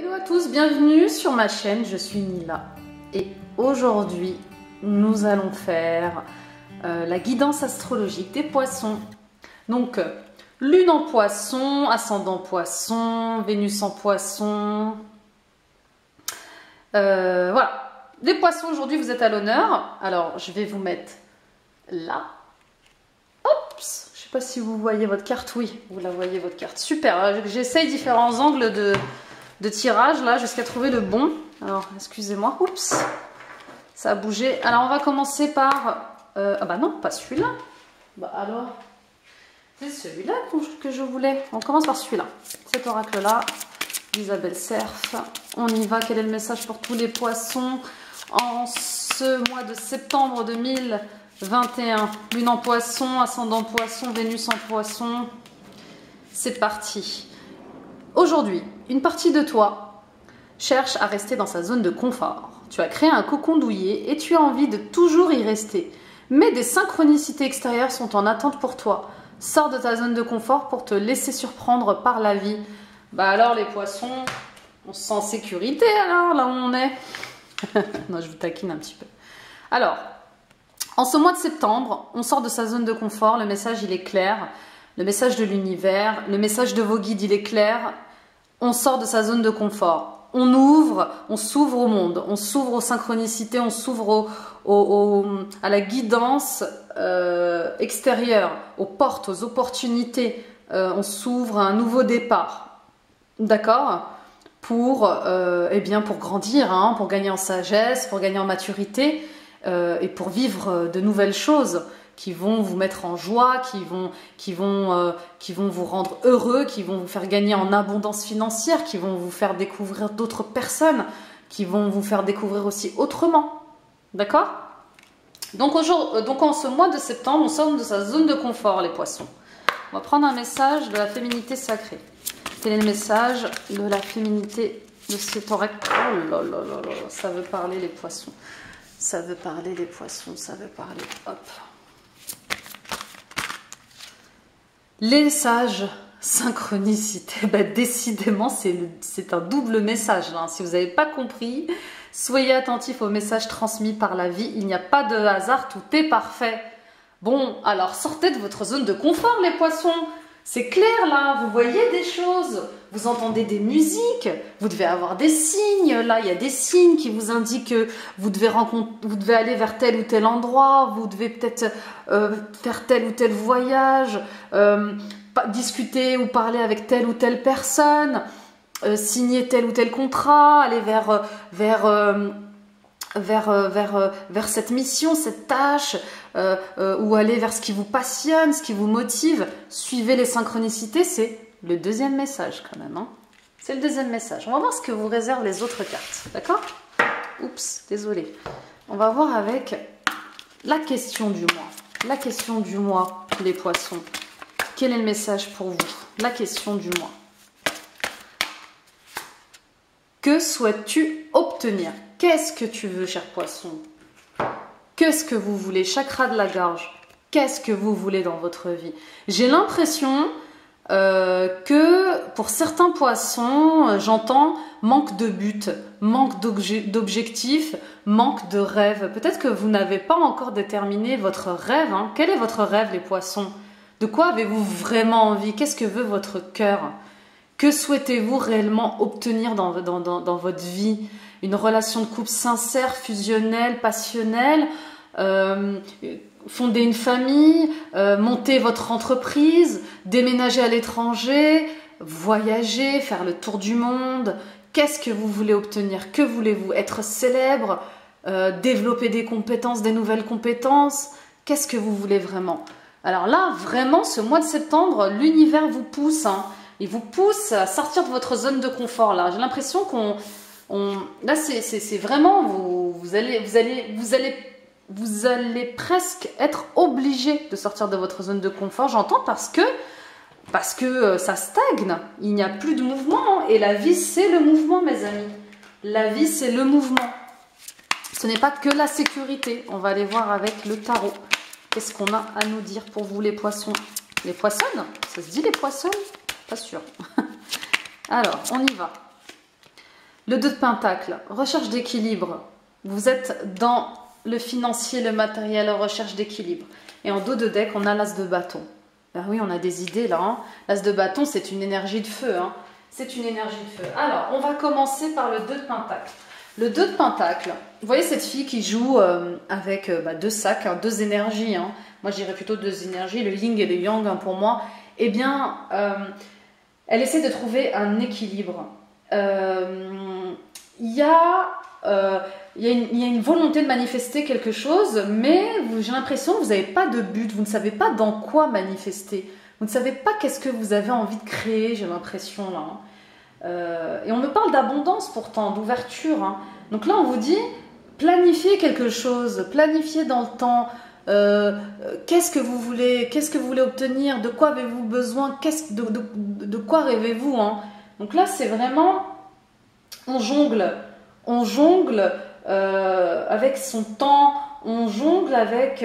Hello à tous, bienvenue sur ma chaîne, je suis Nila et aujourd'hui nous allons faire la guidance astrologique des poissons. Donc lune en poisson, ascendant poisson, Vénus en poisson, voilà, les poissons aujourd'hui vous êtes à l'honneur. Alors je vais vous mettre là, oups, je sais pas si vous voyez votre carte, oui, vous la voyez votre carte, super, j'essaye différents angles de tirage là jusqu'à trouver le bon. Alors excusez-moi, oups, ça a bougé. Alors on va commencer par ah bah non, pas celui-là, bah alors c'est celui-là que je voulais. On commence par celui-là, cet oracle là d'Isabelle Cerf. On y va. Quel est le message pour tous les poissons en ce mois de septembre 2021? Lune en poisson, ascendant poisson, Vénus en poisson, c'est parti. Aujourd'hui, une partie de toi cherche à rester dans sa zone de confort. Tu as créé un cocon douillet et tu as envie de toujours y rester. Mais des synchronicités extérieures sont en attente pour toi. Sors de ta zone de confort pour te laisser surprendre par la vie. Bah alors les poissons, on se sent en sécurité alors là où on est. Non, je vous taquine un petit peu. Alors, en ce mois de septembre, on sort de sa zone de confort. Le message, il est clair. Le message de l'univers, le message de vos guides, il est clair. On sort de sa zone de confort, on ouvre, on s'ouvre au monde, on s'ouvre aux synchronicités, on s'ouvre à la guidance extérieure, aux portes, aux opportunités, on s'ouvre à un nouveau départ, d'accord, pour grandir, hein, pour gagner en sagesse, pour gagner en maturité et pour vivre de nouvelles choses qui vont vous mettre en joie, qui vont vous rendre heureux, qui vont vous faire gagner en abondance financière, qui vont vous faire découvrir d'autres personnes, qui vont vous faire découvrir aussi autrement. D'accord? Donc en ce mois de septembre, on sort de sa zone de confort, les poissons. On va prendre un message de la féminité sacrée. Quel est le message de la féminité de cet oracle? Oh là là là là, ça veut parler les poissons. Ça veut parler les poissons, ça veut parler... Hop. Les sages synchronicités, ben décidément c'est un double message. Hein. Si vous n'avez pas compris, soyez attentifs aux messages transmis par la vie. Il n'y a pas de hasard, tout est parfait. Bon, alors sortez de votre zone de confort les poissons. C'est clair là, vous voyez des choses, vous entendez des musiques, vous devez avoir des signes. Là, il y a des signes qui vous indiquent que vous devez aller vers tel ou tel endroit, vous devez peut-être faire tel ou tel voyage, discuter ou parler avec telle ou telle personne, signer tel ou tel contrat, aller vers cette mission, cette tâche, ou aller vers ce qui vous passionne, ce qui vous motive. Suivez les synchronicités, c'est le deuxième message quand même. Hein. C'est le deuxième message. On va voir ce que vous réservent les autres cartes, d'accord? Oups, désolé. On va voir avec la question du mois. La question du mois, les poissons. Quel est le message pour vous? La question du mois. Que souhaites-tu obtenir? Qu'est-ce que tu veux, cher poisson? Qu'est-ce que vous voulez? Chakra de la gorge. Qu'est-ce que vous voulez dans votre vie? J'ai l'impression que pour certains poissons, j'entends manque de but, manque d'objectif, manque de rêve. Peut-être que vous n'avez pas encore déterminé votre rêve. Hein. Quel est votre rêve, les poissons? De quoi avez-vous vraiment envie? Qu'est-ce que veut votre cœur? Que souhaitez-vous réellement obtenir dans votre vie? Une relation de couple sincère, fusionnelle, passionnelle, fonder une famille, monter votre entreprise, déménager à l'étranger, voyager, faire le tour du monde. Qu'est-ce que vous voulez obtenir? Que voulez-vous? Être célèbre, développer des compétences, des nouvelles compétences? Qu'est-ce que vous voulez vraiment? Alors là, vraiment, ce mois de septembre, l'univers vous pousse. Hein. Il vous pousse à sortir de votre zone de confort. Là, j'ai l'impression là, c'est vraiment, vous allez presque être obligé de sortir de votre zone de confort, j'entends, parce que ça stagne, il n'y a plus de mouvement, hein, et la vie, c'est le mouvement, mes amis. La vie, c'est le mouvement. Ce n'est pas que la sécurité. On va aller voir avec le tarot. Qu'est-ce qu'on a à nous dire pour vous, les poissons? Les poissons? Ça se dit les poissons? Pas sûr. Alors, on y va. Le 2 de Pentacle, recherche d'équilibre. Vous êtes dans le financier, le matériel, recherche d'équilibre. Et en dos de deck, on a l'as de bâton. Ben oui, on a des idées là. Hein. L'as de bâton, c'est une énergie de feu. Hein. C'est une énergie de feu. Alors, on va commencer par le 2 de Pentacle. Le 2 de Pentacle, vous voyez cette fille qui joue avec deux sacs, hein, deux énergies. Hein. Moi, je dirais plutôt deux énergies, le yin et le yang hein, pour moi. Eh bien, elle essaie de trouver un équilibre. Il y a une volonté de manifester quelque chose, mais j'ai l'impression que vous n'avez pas de but, vous ne savez pas dans quoi manifester. Vous ne savez pas qu'est-ce que vous avez envie de créer, j'ai l'impression là. Hein. Et on me parle d'abondance pourtant, d'ouverture. Hein. Donc là, on vous dit, planifiez quelque chose, planifiez dans le temps. Qu'est-ce que vous voulez, obtenir, de quoi avez-vous besoin, de quoi rêvez-vous hein. Donc là, c'est vraiment, on jongle avec son temps, on jongle avec,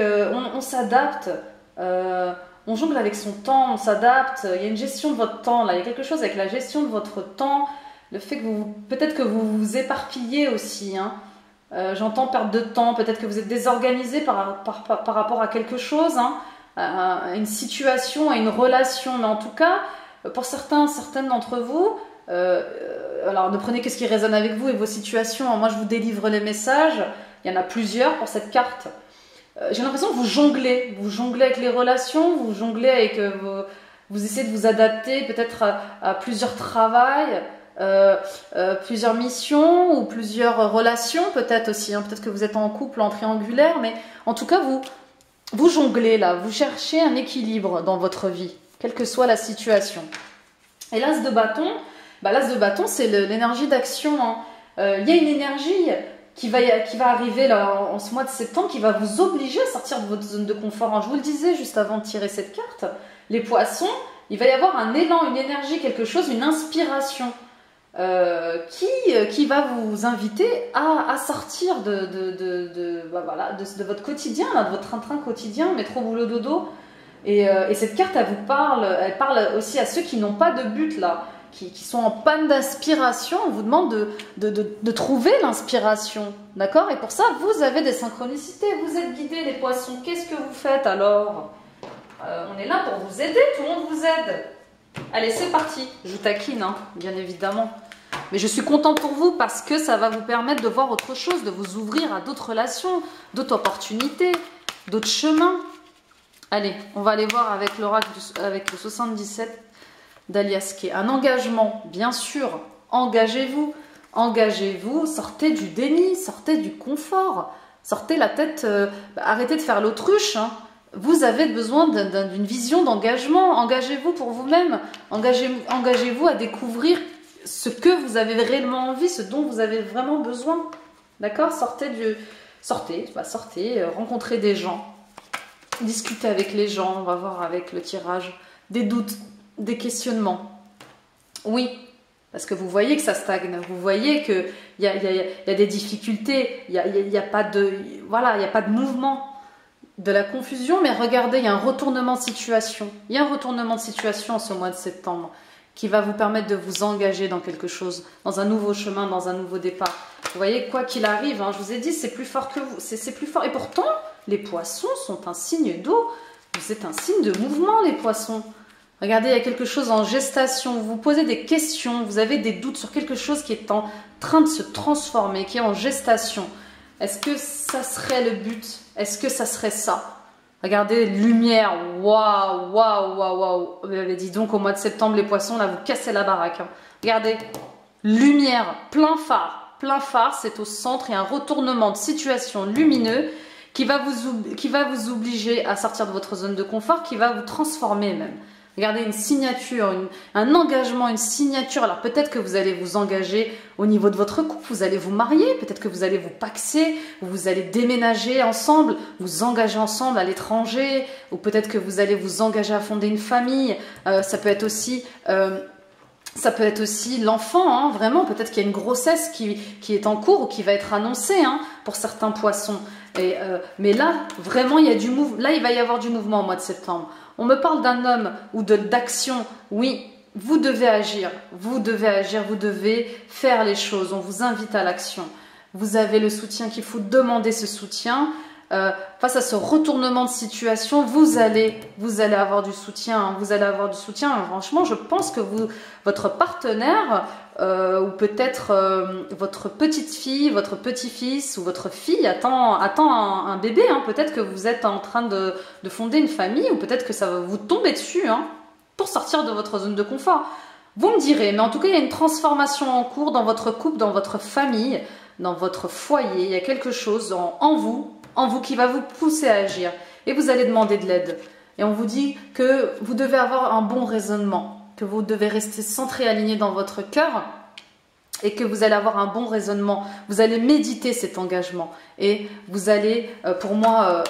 on s'adapte. On jongle avec son temps, on s'adapte, il y a une gestion de votre temps, là. Il y a quelque chose avec la gestion de votre temps, le fait que vous, peut-être que vous vous éparpillez aussi, hein. J'entends perte de temps, peut-être que vous êtes désorganisé par rapport à quelque chose, hein, à une situation, à une relation, mais en tout cas, pour certaines d'entre vous, alors ne prenez que ce qui résonne avec vous et vos situations, moi je vous délivre les messages, il y en a plusieurs pour cette carte. J'ai l'impression que vous jonglez avec les relations, vous jonglez avec vous essayez de vous adapter peut-être à plusieurs travails, plusieurs missions ou plusieurs relations peut-être aussi, hein, peut-être que vous êtes en couple, en triangulaire, mais en tout cas vous jonglez là, vous cherchez un équilibre dans votre vie, quelle que soit la situation. Et l'as de bâton, bah, l'as de bâton c'est l'énergie d'action, hein. Il y a une énergie qui va arriver là, en ce mois de septembre, qui va vous obliger à sortir de votre zone de confort. Je vous le disais juste avant de tirer cette carte, les poissons, il va y avoir un élan, une énergie, quelque chose, une inspiration qui va vous inviter à sortir de votre quotidien, là, de votre train-train quotidien, métro, boulot, dodo. Et cette carte, elle vous parle, elle parle aussi à ceux qui n'ont pas de but là. Qui sont en panne d'inspiration, on vous demande de trouver l'inspiration, d'accord? Et pour ça, vous avez des synchronicités, vous êtes guidés les poissons, qu'est-ce que vous faites alors? On est là pour vous aider, tout le monde vous aide. Allez, c'est parti, je vous taquine, hein, bien évidemment. Mais je suis contente pour vous parce que ça va vous permettre de voir autre chose, de vous ouvrir à d'autres relations, d'autres opportunités, d'autres chemins. Allez, on va aller voir avec l'oracle, avec le 77. D'Aliasqué. Un engagement, bien sûr, engagez-vous, sortez du déni, sortez du confort, sortez la tête, arrêtez de faire l'autruche, hein. Vous avez besoin d'une vision d'engagement, engagez-vous pour vous-même, engagez-vous à découvrir ce que vous avez réellement envie, ce dont vous avez vraiment besoin, d'accord? Sortez, rencontrez des gens, discutez avec les gens, on va voir avec le tirage, des doutes, des questionnements. Oui, parce que vous voyez que ça stagne, vous voyez qu'il y a des difficultés, il n'y a pas de mouvement, de la confusion, mais regardez, il y a un retournement de situation. Il y a un retournement de situation en ce mois de septembre qui va vous permettre de vous engager dans quelque chose, dans un nouveau chemin, dans un nouveau départ. Vous voyez, quoi qu'il arrive, hein, je vous ai dit, c'est plus fort que vous, c'est plus fort. Et pourtant, les poissons sont un signe d'eau, vous êtes un signe de mouvement, les poissons. Regardez, il y a quelque chose en gestation, vous vous posez des questions, vous avez des doutes sur quelque chose qui est en train de se transformer, qui est en gestation. Est-ce que ça serait le but? Est-ce que ça serait ça? Regardez, lumière, waouh, waouh, waouh, waouh. Mais dis donc, au mois de septembre, les poissons, là, vous cassez la baraque. Hein. Regardez, lumière, plein phare, c'est au centre, et un retournement de situation lumineux qui va vous obliger à sortir de votre zone de confort, qui va vous transformer même. Regardez, une signature, un engagement, une signature. Alors peut-être que vous allez vous engager au niveau de votre couple, vous allez vous marier, peut-être que vous allez vous paxer, vous allez déménager ensemble, vous engager ensemble à l'étranger, ou peut-être que vous allez vous engager à fonder une famille. Ça peut être aussi l'enfant, hein, vraiment. Peut-être qu'il y a une grossesse qui est en cours ou qui va être annoncée, hein, pour certains poissons. Mais là, vraiment, il y a du mouvement. Là, il va y avoir du mouvement au mois de septembre. On me parle d'un homme ou d'action. Oui, vous devez agir, vous devez agir, vous devez faire les choses, on vous invite à l'action. Vous avez le soutien qu'il faut, demander ce soutien. Face à ce retournement de situation, vous allez avoir du soutien, hein, vous allez avoir du soutien. Franchement, je pense que votre partenaire ou peut-être votre petite fille, votre petit-fils ou votre fille attend un bébé. Hein, peut-être que vous êtes en train de fonder une famille ou peut-être que ça va vous tomber dessus hein, pour sortir de votre zone de confort. Vous me direz, mais en tout cas, il y a une transformation en cours dans votre couple, dans votre famille, dans votre foyer. Il y a quelque chose en vous qui va vous pousser à agir et vous allez demander de l'aide. Et on vous dit que vous devez avoir un bon raisonnement, que vous devez rester centré, aligné dans votre cœur et que vous allez avoir un bon raisonnement. Vous allez méditer cet engagement et vous allez, pour moi,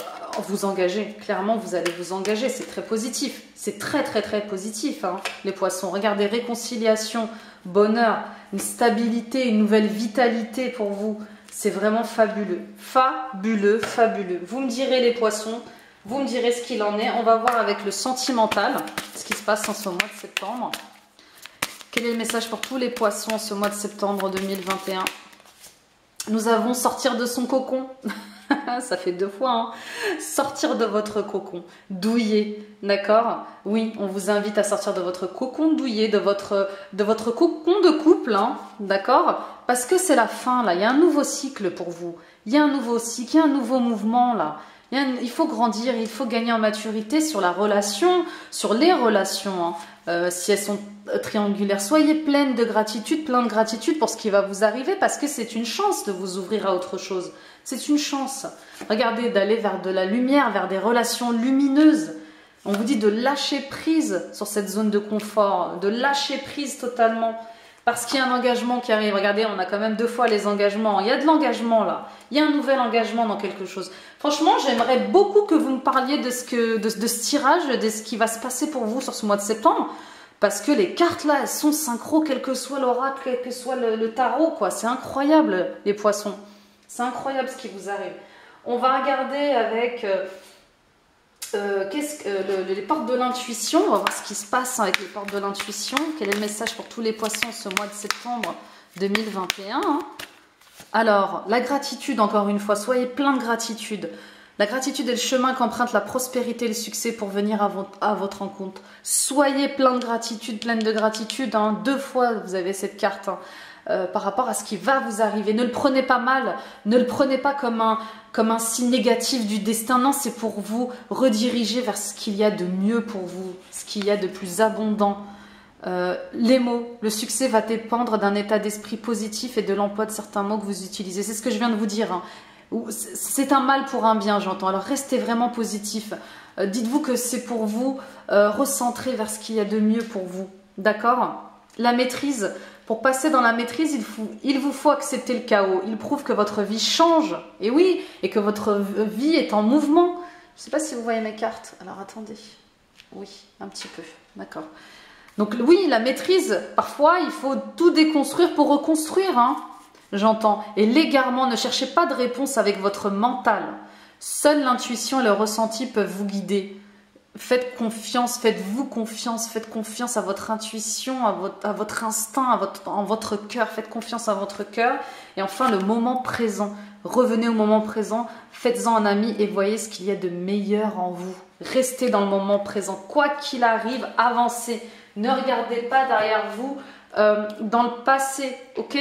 vous engager. Clairement, vous allez vous engager. C'est très positif. C'est très, très, très positif, hein, les poissons. Regardez, réconciliation, bonheur, une stabilité, une nouvelle vitalité pour vous. C'est vraiment fabuleux, fabuleux, fabuleux. Vous me direz les poissons, vous me direz ce qu'il en est. On va voir avec le sentimental, ce qui se passe en ce mois de septembre. Quel est le message pour tous les poissons en ce mois de septembre 2021? Nous avons sortir de son cocon. Ça fait deux fois, hein. Sortir de votre cocon, douiller, d'accord? Oui, on vous invite à sortir de votre cocon douiller, de votre cocon de couple, hein, d'accord? Parce que c'est la fin, là. Il y a un nouveau cycle pour vous. Il y a un nouveau cycle, il y a un nouveau mouvement, là. Il faut grandir, il faut gagner en maturité sur la relation, sur les relations. Hein. Si elles sont triangulaires, soyez pleine de gratitude pour ce qui va vous arriver parce que c'est une chance de vous ouvrir à autre chose. C'est une chance. Regardez, d'aller vers de la lumière, vers des relations lumineuses. On vous dit de lâcher prise sur cette zone de confort, de lâcher prise totalement. Parce qu'il y a un engagement qui arrive. Regardez, on a quand même deux fois les engagements. Il y a de l'engagement là. Il y a un nouvel engagement dans quelque chose. Franchement, j'aimerais beaucoup que vous me parliez de ce tirage, de ce qui va se passer pour vous sur ce mois de septembre. Parce que les cartes là, elles sont synchro, quel que soit l'oracle, quel que soit le tarot, quoi. C'est incroyable, les poissons. C'est incroyable ce qui vous arrive. On va regarder avec les portes de l'intuition. On va voir ce qui se passe avec les portes de l'intuition. Quel est le message pour tous les poissons ce mois de septembre 2021 hein? Alors, la gratitude, encore une fois. Soyez plein de gratitude. La gratitude est le chemin qu'emprunte la prospérité et le succès pour venir à votre rencontre. Soyez plein de gratitude, pleine de gratitude. Hein? Deux fois, vous avez cette carte hein? Par rapport à ce qui va vous arriver. Ne le prenez pas mal, ne le prenez pas comme un signe négatif du destin. Non, c'est pour vous rediriger vers ce qu'il y a de mieux pour vous, ce qu'il y a de plus abondant. Les mots, le succès va dépendre d'un état d'esprit positif et de l'emploi de certains mots que vous utilisez. C'est ce que je viens de vous dire. Hein. C'est un mal pour un bien, j'entends. Alors restez vraiment positif. Dites-vous que c'est pour vous recentrer vers ce qu'il y a de mieux pour vous. D'accord ? La maîtrise. Pour passer dans la maîtrise, il vous faut accepter le chaos. Il prouve que votre vie change, et oui, et que votre vie est en mouvement. Je ne sais pas si vous voyez mes cartes. Alors, attendez. Oui, un petit peu. D'accord. Donc, oui, la maîtrise, parfois, il faut tout déconstruire pour reconstruire. Hein, j'entends. Et l'égarement, ne cherchez pas de réponse avec votre mental. Seule l'intuition et le ressenti peuvent vous guider. Faites confiance, faites-vous confiance, faites confiance à votre intuition, à votre instinct, en votre cœur. Faites confiance à votre cœur. Et enfin, le moment présent. Revenez au moment présent, faites-en un ami et voyez ce qu'il y a de meilleur en vous. Restez dans le moment présent. Quoi qu'il arrive, avancez. Ne regardez pas derrière vous dans le passé, ok?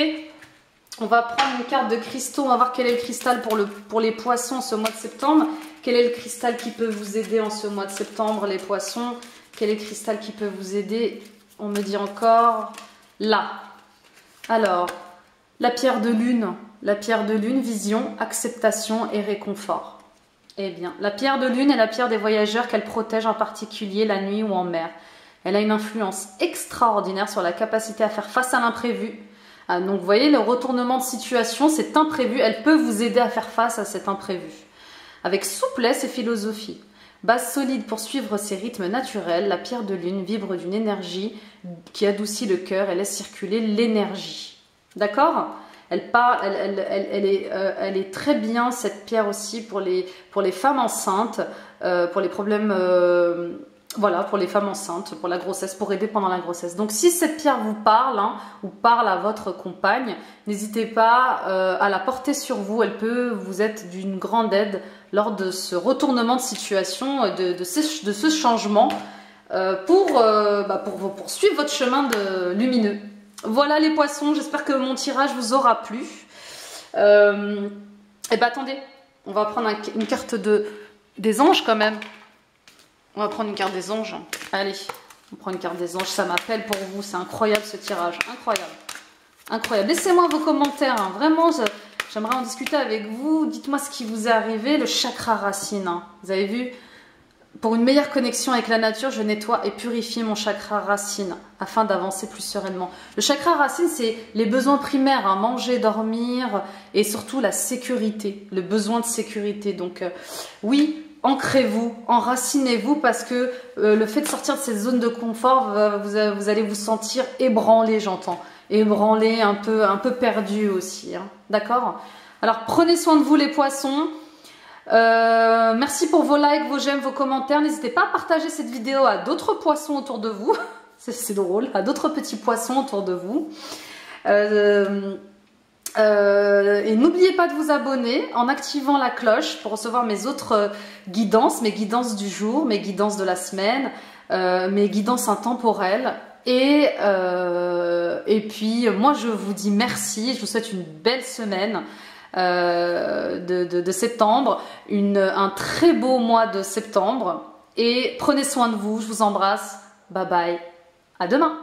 On va prendre une carte de cristaux, on va voir quel est le cristal pour les poissons ce mois de septembre. Quel est le cristal qui peut vous aider en ce mois de septembre, les poissons? Quel est le cristal qui peut vous aider? On me dit encore là. Alors, la pierre de lune, vision, acceptation et réconfort. Eh bien, la pierre de lune est la pierre des voyageurs qu'elle protège en particulier la nuit ou en mer. Elle a une influence extraordinaire sur la capacité à faire face à l'imprévu. Ah, donc, vous voyez, le retournement de situation, c'est imprévu. Elle peut vous aider à faire face à cet imprévu. Avec souplesse et philosophie. Base solide pour suivre ses rythmes naturels, la pierre de lune vibre d'une énergie qui adoucit le cœur et laisse circuler l'énergie. D'accord ? Elle est très bien, cette pierre aussi, pour les femmes enceintes, pour les problèmes Voilà, pour les femmes enceintes, pour la grossesse, pour aider pendant la grossesse. Donc si cette pierre vous parle, hein, ou parle à votre compagne, n'hésitez pas à la porter sur vous. Elle peut vous être d'une grande aide lors de ce retournement de situation, de ce changement, pour poursuivre votre chemin lumineux. Voilà les poissons, j'espère que mon tirage vous aura plu. Attendez, on va prendre une carte des anges quand même. On va prendre une carte des anges. Allez, on prend une carte des anges. Ça m'appelle pour vous. C'est incroyable ce tirage. Incroyable. Incroyable. Laissez-moi vos commentaires. Hein. Vraiment, j'aimerais en discuter avec vous. Dites-moi ce qui vous est arrivé. Le chakra racine. Hein. Vous avez vu? Pour une meilleure connexion avec la nature, je nettoie et purifie mon chakra racine afin d'avancer plus sereinement. Le chakra racine, c'est les besoins primaires. Hein. Manger, dormir et surtout la sécurité. Le besoin de sécurité. Donc, oui. Ancrez-vous, enracinez-vous parce que le fait de sortir de cette zone de confort, vous allez vous sentir ébranlé, j'entends. Ébranlé, un peu perdu aussi. Hein, d'accord? Alors, prenez soin de vous les poissons. Merci pour vos likes, vos j'aime, vos commentaires. N'hésitez pas à partager cette vidéo à d'autres poissons autour de vous. C'est drôle, à d'autres petits poissons autour de vous. Et n'oubliez pas de vous abonner en activant la cloche pour recevoir mes autres guidances, mes guidances du jour, mes guidances de la semaine, mes guidances intemporelles. Et puis, moi, je vous dis merci. Je vous souhaite une belle semaine de septembre, un très beau mois de septembre. Et prenez soin de vous. Je vous embrasse. Bye bye. À demain.